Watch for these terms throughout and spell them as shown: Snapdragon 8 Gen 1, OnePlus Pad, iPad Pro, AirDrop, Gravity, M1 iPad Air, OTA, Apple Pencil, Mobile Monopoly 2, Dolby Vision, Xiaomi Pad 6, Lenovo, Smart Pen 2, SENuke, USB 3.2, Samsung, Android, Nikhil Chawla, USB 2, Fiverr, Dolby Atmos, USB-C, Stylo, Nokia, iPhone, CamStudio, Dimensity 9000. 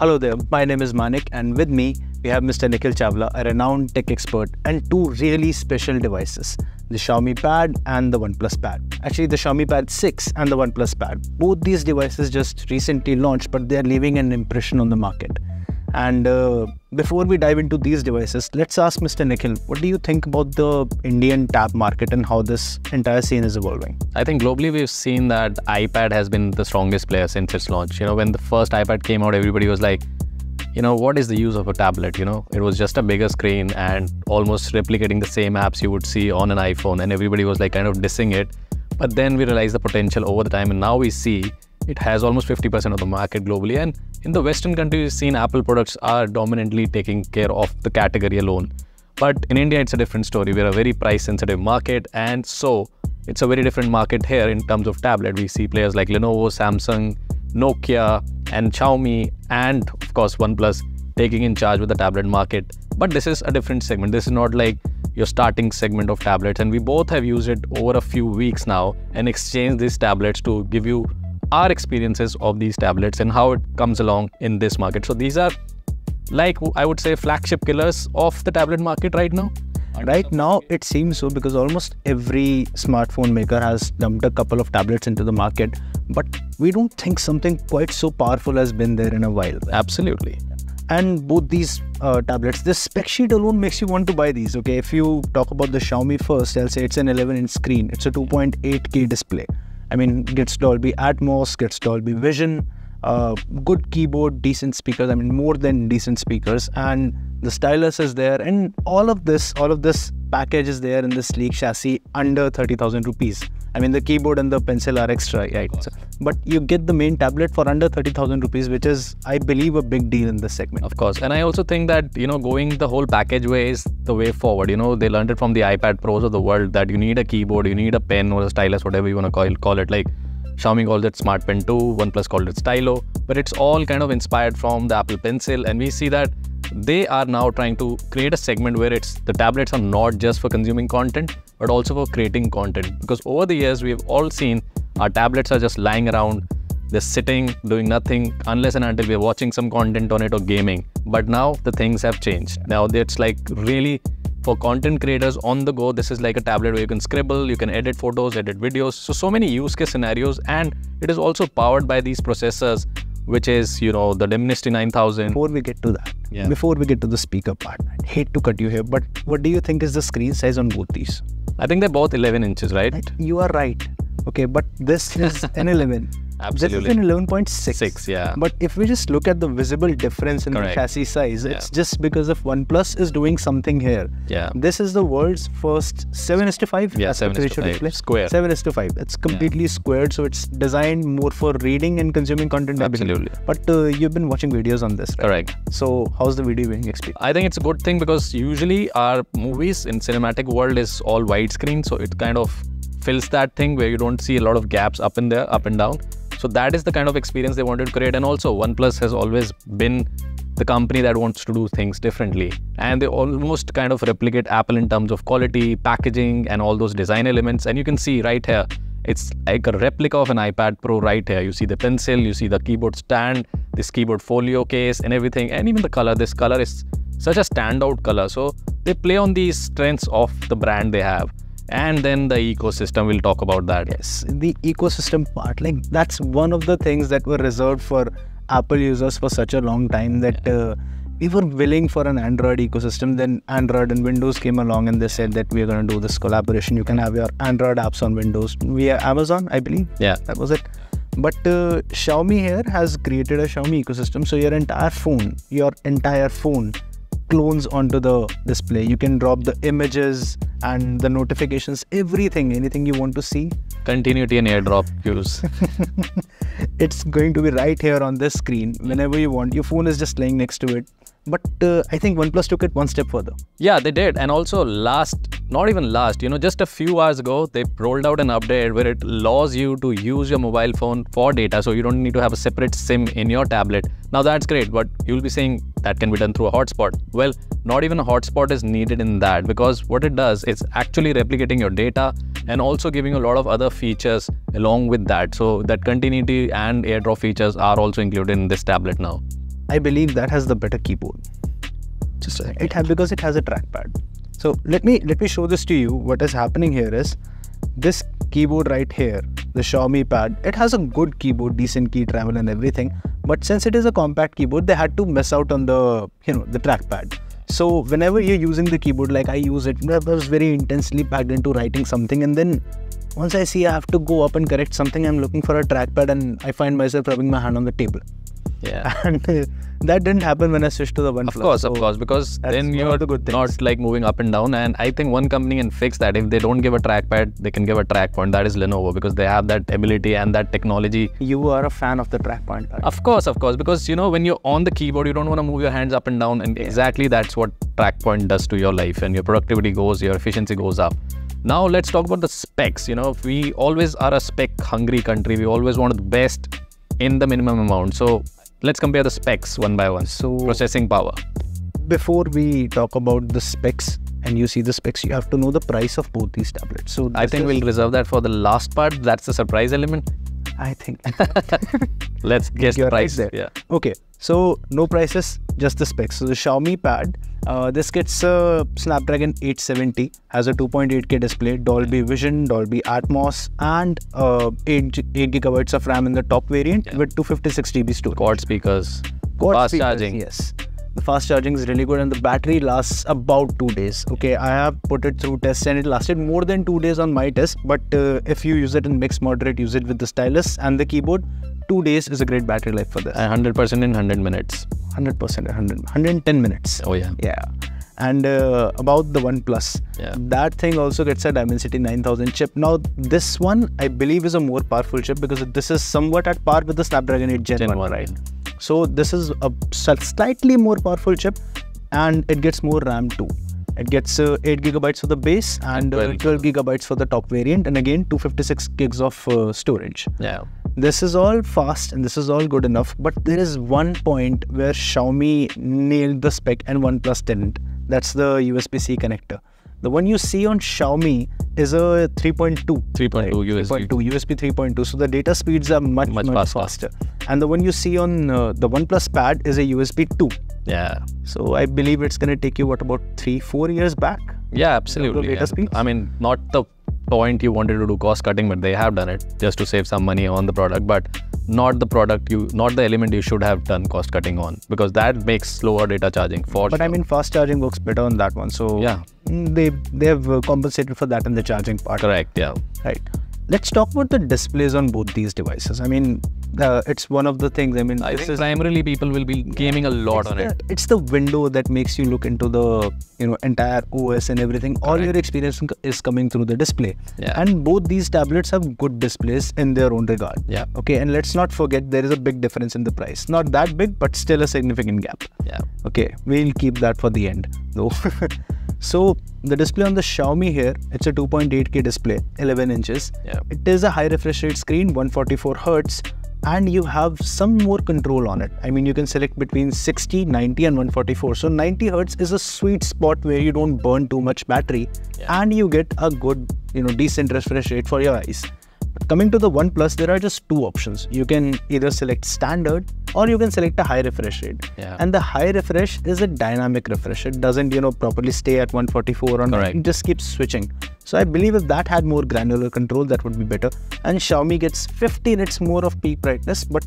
Hello there, my name is Manik and with me we have Mr. Nikhil Chawla, a renowned tech expert, and two really special devices, the Xiaomi Pad and the OnePlus Pad. Actually, the Xiaomi Pad 6 and the OnePlus Pad. Both these devices just recently launched, but they are leaving an impression on the market. And before we dive into these devices, let's ask Mr. Nikhil, what do you think about the Indian tab market and how this entire scene is evolving? I think globally we've seen that iPad has been the strongest player since its launch. You know, when the first iPad came out, everybody was like, you know, what is the use of a tablet? You know, it was just a bigger screen and almost replicating the same apps you would see on an iPhone, and everybody was like kind of dissing it. But then we realized the potential over the time, and now we see it has almost 50% of the market globally. And in the Western countries, we've seen Apple products are dominantly taking care of the category alone. But in India, it's a different story. We're a very price-sensitive market, and so it's a very different market here in terms of tablet. We see players like Lenovo, Samsung, Nokia, and Xiaomi, and of course OnePlus taking in charge with the tablet market. But this is a different segment. This is not like your starting segment of tablets, and we both have used it over a few weeks now and exchanged these tablets to give you our experiences of these tablets and how it comes along in this market. So these are, like, I would say, flagship killers of the tablet market right now. Right now it seems so, because almost every smartphone maker has dumped a couple of tablets into the market, but we don't think something quite so powerful has been there in a while. Absolutely. And both these tablets, this spec sheet alone makes you want to buy these. Okay, if you talk about the Xiaomi first, I'll say it's an 11-inch screen. It's a 2.8K display. I mean, gets Dolby Atmos, gets Dolby Vision, good keyboard, decent speakers, I mean more than decent speakers, and the stylus is there, and all of this package is there in this sleek chassis under 30,000 rupees. I mean, the keyboard and the pencil are extra, right? So, but you get the main tablet for under 30,000 rupees, which is, I believe, a big deal in this segment. Of course. And I also think that, you know, going the whole package way is the way forward. You know, they learned it from the iPad Pros of the world that you need a keyboard, you need a pen or a stylus, whatever you want to call it. Like Xiaomi called it Smart Pen 2, OnePlus called it Stylo, but it's all kind of inspired from the Apple Pencil. And we see that they are now trying to create a segment where it's the tablets are not just for consuming content, but also for creating content. Because over the years, we've all seen our tablets are just lying around, they're sitting, doing nothing, unless and until we're watching some content on it or gaming. But now the things have changed. Now it's like really for content creators on the go. This is like a tablet where you can scribble, you can edit photos, edit videos. So many use case scenarios, and it is also powered by these processors, which is, you know, the Dimensity 9000. Before we get to that, yeah, before we get to the speaker part, I hate to cut you here, but what do you think is the screen size on both these? I think they're both 11 inches, right? You are right. Okay, but this is an 11. Absolutely. This is an 11.6. Yeah. But if we just look at the visible difference in the chassis size, it's just because of OnePlus is doing something here. Yeah. This is the world's first 7:5. Yeah, 7:5 square. 7:5. It's completely squared, so it's designed more for reading and consuming content. Absolutely. But you've been watching videos on this, right? Correct. So how's the video viewing experience? I think it's a good thing, because usually our movies in cinematic world is all widescreen, so it kind of fills that thing where you don't see a lot of gaps up in there, up and down. So that is the kind of experience they wanted to create. And also OnePlus has always been the company that wants to do things differently, and they almost kind of replicate Apple in terms of quality, packaging, and all those design elements. And you can see right here, it's like a replica of an iPad Pro right here. You see the pencil, you see the keyboard stand, this keyboard folio case and everything, and even the color. This color is such a standout color. So they play on these strengths of the brand they have. And then the ecosystem, we'll talk about that. Yes, the ecosystem part, like that's one of the things that were reserved for Apple users for such a long time, that we were willing for an Android ecosystem. Then Android and Windows came along and they said that we're going to do this collaboration. You can have your Android apps on Windows via Amazon, I believe. Yeah, that was it. But Xiaomi here has created a Xiaomi ecosystem. So your entire phone clones onto the display. You can drop the images and the notifications, everything, anything you want to see. Continuity and airdrop cues. It's going to be right here on this screen whenever you want. Your phone is just laying next to it. But I think OnePlus took it one step further. Yeah, they did. And also not even last, you know, just a few hours ago, they rolled out an update where it allows you to use your mobile phone for data. So you don't need to have a separate SIM in your tablet. Now that's great, but you'll be saying that can be done through a hotspot. Well, not even a hotspot is needed in that, because what it does is actually replicating your data and also giving a lot of other features along with that. So that continuity and airdrop features are also included in this tablet now. I believe that has the better keyboard. Just a because it has a trackpad. So let me show this to you. What is happening here is this keyboard right here, the Xiaomi Pad, it has a good keyboard, decent key travel and everything, but since it is a compact keyboard, they had to miss out on the, the trackpad. So whenever you're using the keyboard, like I use it, I was very intensely packed into writing something, and then once I see I have to go up and correct something, I'm looking for a trackpad and I find myself rubbing my hand on the table. Yeah. And that didn't happen when I switched to the OnePlus. Of course, because then you're not like moving up and down. And I think one company can fix that. If they don't give a trackpad, they can give a track point. That is Lenovo, because they have that ability and that technology. You are a fan of the track point. Of course, because when you're on the keyboard, you don't want to move your hands up and down. And exactly that's what track point does to your life, and your productivity goes, your efficiency goes up. Now let's talk about the specs. We always are a spec hungry country. We always want the best in the minimum amount. So let's compare the specs one by one. So processing power. Before we talk about the specs and you see the specs, you have to know the price of both these tablets. So I think we'll reserve that for the last part. That's the surprise element, I think. Let's guess the price. Right there. Yeah. Okay. So no prices, just the specs. So the Xiaomi Pad, this gets a Snapdragon 870, has a 2.8K display, Dolby Vision, Dolby Atmos, and 8GB of RAM in the top variant with 256GB storage. Quad speakers, fast charging. Yes. The fast charging is really good, and the battery lasts about 2 days. Okay, I have put it through tests and it lasted more than 2 days on my test. But if you use it in mixed moderate usage with the stylus and the keyboard, 2 days is a great battery life for this. 100% in 100 minutes. 100% in 110 minutes. Oh yeah. Yeah. And about the OnePlus, that thing also gets a Dimensity 9000 chip. Now this one I believe is a more powerful chip, because this is somewhat at par with the Snapdragon 8 Gen 1, right? So this is a slightly more powerful chip, and it gets more RAM too. It gets 8GB for the base and 12GB for the top variant, and again 256 gigs of storage. Yeah. This is all fast and this is all good enough, but there is one point where Xiaomi nailed the spec and OnePlus didn't. That's the USB-C connector. The one you see on Xiaomi is a 3.2 USB 3.2, so the data speeds are much faster. And the one you see on the OnePlus Pad is a USB 2. Yeah. So I believe it's going to take you, what, about 3-4 years back? Yeah, absolutely. Data speeds? I mean, not the point you wanted to do cost cutting, but they have done it just to save some money on the product, but not the product not the element you should have done cost cutting on, because that makes slower data charging for sure. But I mean, fast charging works better on that one, so yeah, they have compensated for that in the charging part. Correct. Yeah. Right. Let's talk about the displays on both these devices. I mean, it's one of the things. I mean, I think primarily people will be gaming a lot on it. It's the window that makes you look into the entire OS and everything. Correct. All your experience is coming through the display. Yeah. And both these tablets have good displays in their own regard. Yeah. Okay. And let's not forget there is a big difference in the price. Not that big, but still a significant gap. Yeah. Okay. We'll keep that for the end, though. So the display on the Xiaomi here, it's a 2.8K display, 11 inches. Yeah. It is a high refresh rate screen, 144 Hertz. And you have some more control on it. I mean, you can select between 60, 90 and 144. So 90 Hertz is a sweet spot where you don't burn too much battery and you get a good, decent refresh rate for your eyes. But coming to the OnePlus, there are just two options. You can either select standard or you can select a high refresh rate. Yeah. And the high refresh is a dynamic refresh. It doesn't, properly stay at 144 or not. It just keeps switching. So I believe if that had more granular control, that would be better. And Xiaomi gets 50 nits more of peak brightness, but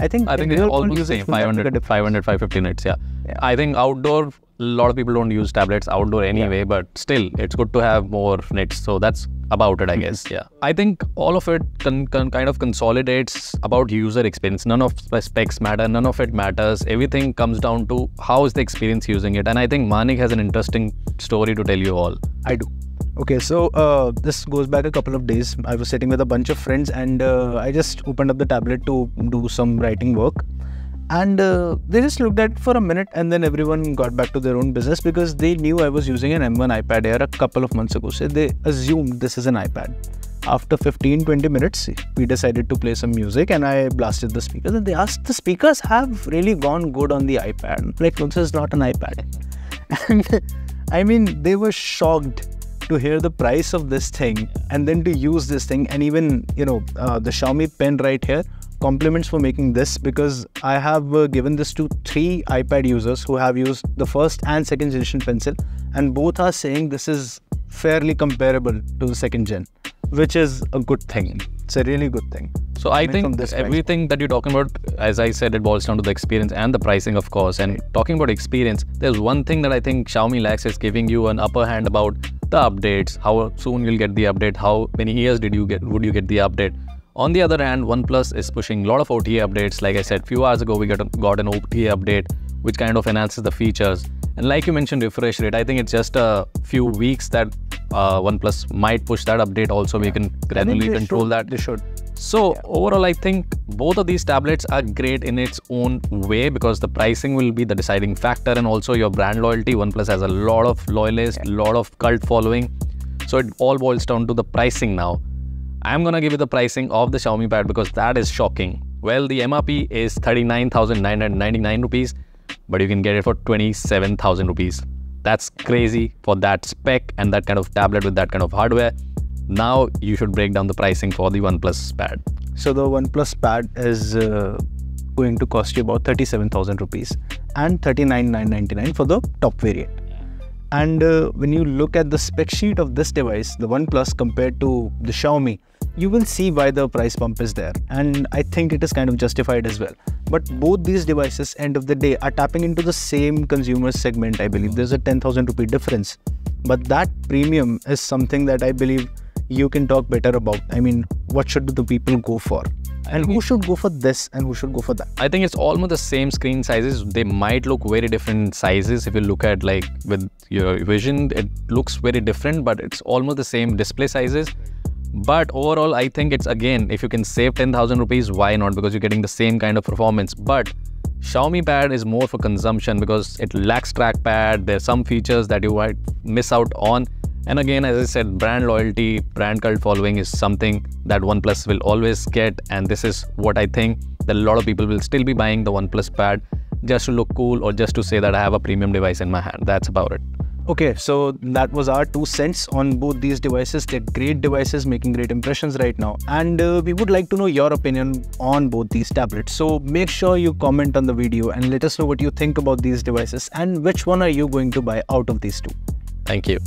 I think it's almost the same, 550 nits. Yeah. I think outdoor, a lot of people don't use tablets outdoor anyway, but still it's good to have more nits. So that's about it, I guess. Yeah. I think all of it kind of consolidates about user experience. None of specs matter. None of it matters. Everything comes down to how is the experience using it. And I think Manik has an interesting story to tell you all. I do. Okay, so this goes back a couple of days. I was sitting with a bunch of friends and I just opened up the tablet to do some writing work. And they just looked at it for a minute and then everyone got back to their own business, because they knew I was using an M1 iPad Air a couple of months ago. So they assumed this is an iPad. After 15-20 minutes, we decided to play some music and I blasted the speakers. And they asked, the speakers have really gone good on the iPad. Like, no, this is not an iPad. And I mean, they were shocked to hear the price of this thing and then to use this thing. And even, the Xiaomi Pen right here, compliments for making this, because I have given this to 3 iPad users who have used the first and second generation pencil, and both are saying this is fairly comparable to the second gen, which is a good thing. It's a really good thing. So I think everything that you're talking about, as I said, it boils down to the experience and the pricing, of course. And talking about experience, there's one thing that I think Xiaomi lacks is giving you an upper hand about the updates. How soon you'll get the update? How many years would you get the update? On the other hand, OnePlus is pushing a lot of OTA updates. Like I said, a few hours ago, we got an OTA update, which kind of enhances the features. And like you mentioned, refresh rate, I think it's just a few weeks that OnePlus might push that update also. We can gradually control that. They should. So overall, I think both of these tablets are great in its own way, because the pricing will be the deciding factor, and also your brand loyalty. OnePlus has a lot of loyalists, a lot of cult following. So it all boils down to the pricing now. I'm going to give you the pricing of the Xiaomi Pad, because that is shocking. Well, the MRP is 39,999 rupees, but you can get it for 27,000 rupees. That's crazy for that spec and that kind of tablet with that kind of hardware. Now you should break down the pricing for the OnePlus Pad. So the OnePlus Pad is going to cost you about 37,000 rupees and 39,999 for the top variant. And when you look at the spec sheet of this device, the OnePlus compared to the Xiaomi, you will see why the price bump is there, and I think it is kind of justified as well. But both these devices, end of the day, are tapping into the same consumer segment, I believe. There's a 10,000 rupee difference, but that premium is something that I believe you can talk better about. I mean, what should the people go for? And who should go for this and who should go for that? I think it's almost the same screen sizes. They might look very different sizes. If you look at like with your vision, it looks very different, but it's almost the same display sizes. But overall, I think it's, again, if you can save 10,000 rupees, why not? Because you're getting the same kind of performance. But Xiaomi Pad is more for consumption, because it lacks trackpad. There's some features that you might miss out on. And again, as I said, brand loyalty, brand cult following is something that OnePlus will always get. And this is what I think, that a lot of people will still be buying the OnePlus Pad just to look cool, or just to say that I have a premium device in my hand. That's about it. Okay, so that was our 2 cents on both these devices. They're great devices, making great impressions right now. And we would like to know your opinion on both these tablets. So make sure you comment on the video and let us know what you think about these devices and which one are you going to buy out of these two. Thank you.